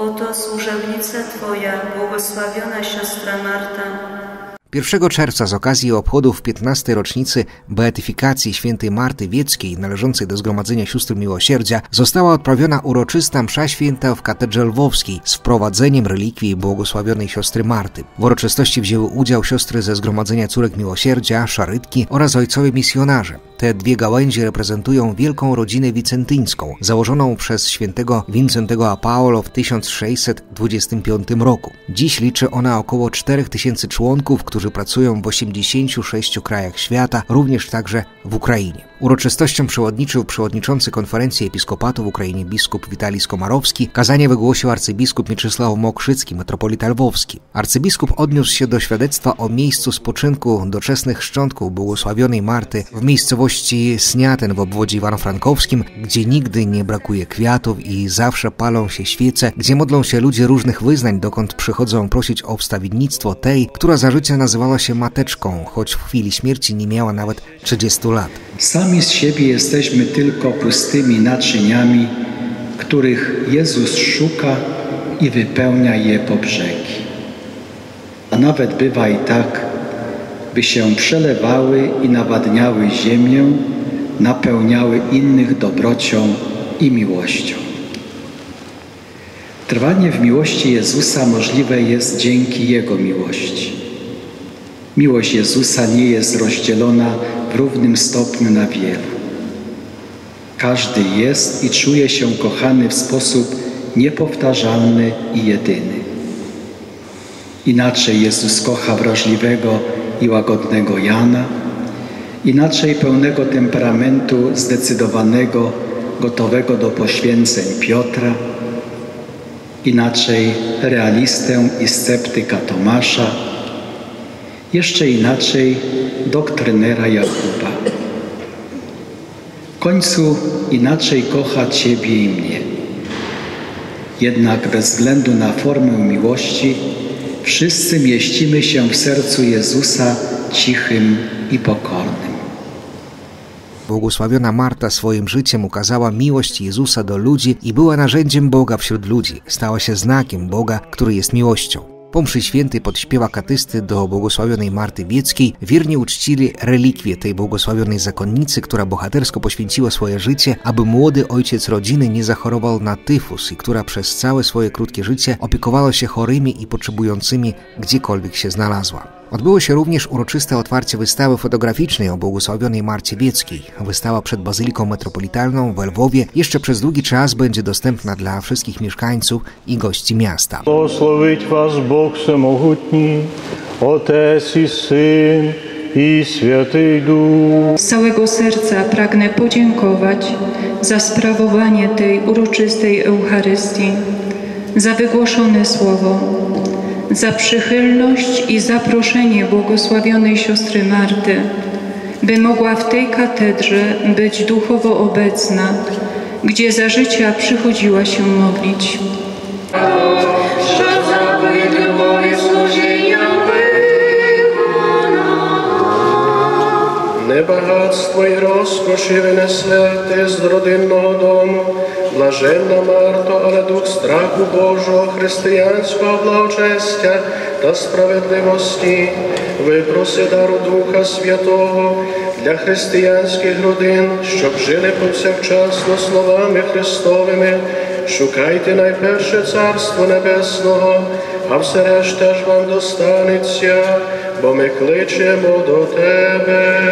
Oto służebnica Twoja, błogosławiona siostra Marta. 1 czerwca z okazji obchodów 15. rocznicy beatyfikacji świętej Marty Wieckiej, należącej do Zgromadzenia Sióstr Miłosierdzia, została odprawiona uroczysta msza święta w katedrze lwowskiej z wprowadzeniem relikwii błogosławionej siostry Marty. W uroczystości wzięły udział siostry ze Zgromadzenia Córek Miłosierdzia, Szarytki oraz ojcowie misjonarze. Te dwie gałęzie reprezentują wielką rodzinę wincentyńską, założoną przez świętego Wincentego a Paulo w 1625 roku. Dziś liczy ona około 4000 członków, którzy pracują w 86 krajach świata, również także w Ukrainie. Uroczystościom przewodniczył przewodniczący Konferencji Episkopatu w Ukrainie biskup Witalij Skomarowski. Kazanie wygłosił arcybiskup Mieczysław Mokrzycki, metropolita lwowski. Arcybiskup odniósł się do świadectwa o miejscu spoczynku doczesnych szczątków błogosławionej Marty w miejscowości Sniatyn w obwodzie Ivano-Frankowskim, gdzie nigdy nie brakuje kwiatów i zawsze palą się świece, gdzie modlą się ludzie różnych wyznań, dokąd przychodzą prosić o wstawiennictwo tej, która za życia nazywała się mateczką, choć w chwili śmierci nie miała nawet 30 lat. Sami z siebie jesteśmy tylko pustymi naczyniami, których Jezus szuka i wypełnia je po brzegi. A nawet bywa i tak, by się przelewały i nawadniały ziemię, napełniały innych dobrocią i miłością. Trwanie w miłości Jezusa możliwe jest dzięki Jego miłości. Miłość Jezusa nie jest rozdzielona w równym stopniu na wielu. Każdy jest i czuje się kochany w sposób niepowtarzalny i jedyny. Inaczej Jezus kocha wrażliwego i łagodnego Jana, inaczej pełnego temperamentu, zdecydowanego, gotowego do poświęceń Piotra, inaczej realistę i sceptyka Tomasza, jeszcze inaczej doktrynera Jakuba. W końcu inaczej kocha Ciebie i mnie. Jednak bez względu na formę miłości wszyscy mieścimy się w sercu Jezusa cichym i pokornym. Błogosławiona Marta swoim życiem ukazała miłość Jezusa do ludzi i była narzędziem Boga wśród ludzi. Stała się znakiem Boga, który jest miłością. Po mszy świętej pod śpiewak katysty do błogosławionej Marty Wieckiej wierni uczcili relikwie tej błogosławionej zakonnicy, która bohatersko poświęciła swoje życie, aby młody ojciec rodziny nie zachorował na tyfus i która przez całe swoje krótkie życie opiekowała się chorymi i potrzebującymi, gdziekolwiek się znalazła. Odbyło się również uroczyste otwarcie wystawy fotograficznej o błogosławionej Marcie Wieckiej. Wystawa przed Bazyliką Metropolitalną we Lwowie jeszcze przez długi czas będzie dostępna dla wszystkich mieszkańców i gości miasta. Błogosławić Was Bóg Wszechmogutni, Otec i Syn i Święty Duch. Z całego serca pragnę podziękować za sprawowanie tej uroczystej Eucharystii, za wygłoszone słowo, za przychylność i zaproszenie błogosławionej siostry Marty, by mogła w tej katedrze być duchowo obecna, gdzie za życia przychodziła się modlić. Небагатство і розкоші ви несете з родинного дому, блаженна Марто, але дух страху Божого, християнського благочестя та справедливості. Випроси дару Духа Святого для християнських родин, щоб жили повсякчасно словами Христовими. Шукайте найперше Царство Небесного, а все решта ж вам достанеться, бо ми кличемо до Тебе.